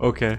Okay.